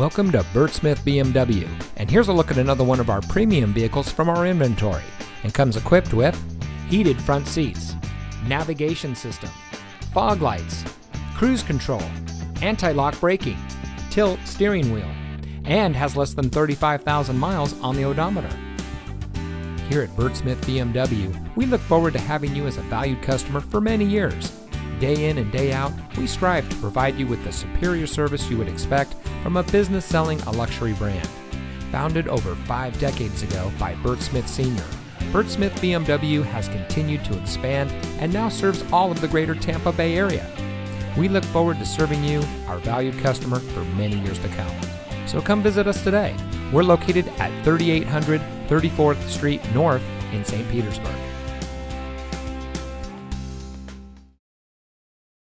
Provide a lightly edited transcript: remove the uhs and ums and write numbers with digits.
Welcome to Bert Smith BMW, and here's a look at another one of our premium vehicles from our inventory, and comes equipped with heated front seats, navigation system, fog lights, cruise control, anti-lock braking, tilt steering wheel, and has less than 35,000 miles on the odometer. Here at Bert Smith BMW, we look forward to having you as a valued customer for many years. Day in and day out, we strive to provide you with the superior service you would expect from a business selling a luxury brand. Founded over 5 decades ago by Bert Smith Sr., Bert Smith BMW has continued to expand and now serves all of the greater Tampa Bay area. We look forward to serving you, our valued customer, for many years to come. So come visit us today. We're located at 3800 34th Street North in St. Petersburg.